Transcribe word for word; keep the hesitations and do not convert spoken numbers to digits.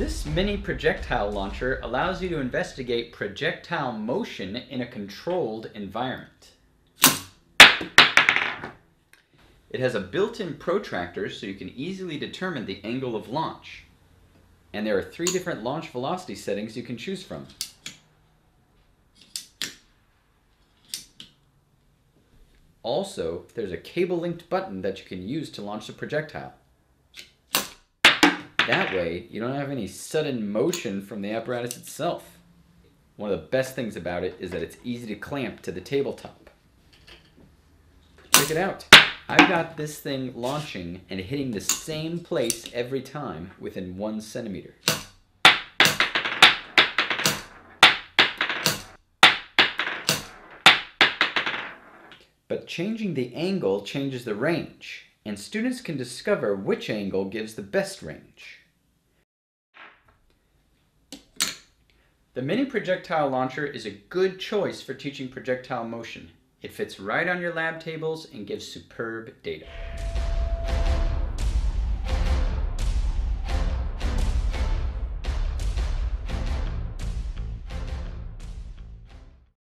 This mini projectile launcher allows you to investigate projectile motion in a controlled environment. It has a built-in protractor so you can easily determine the angle of launch. And there are three different launch velocity settings you can choose from. Also, there's a cable-linked button that you can use to launch the projectile. That way, you don't have any sudden motion from the apparatus itself. One of the best things about it is that it's easy to clamp to the tabletop. Check it out. I've got this thing launching and hitting the same place every time within one centimeter. But changing the angle changes the range, and students can discover which angle gives the best range. The mini projectile launcher is a good choice for teaching projectile motion. It fits right on your lab tables and gives superb data.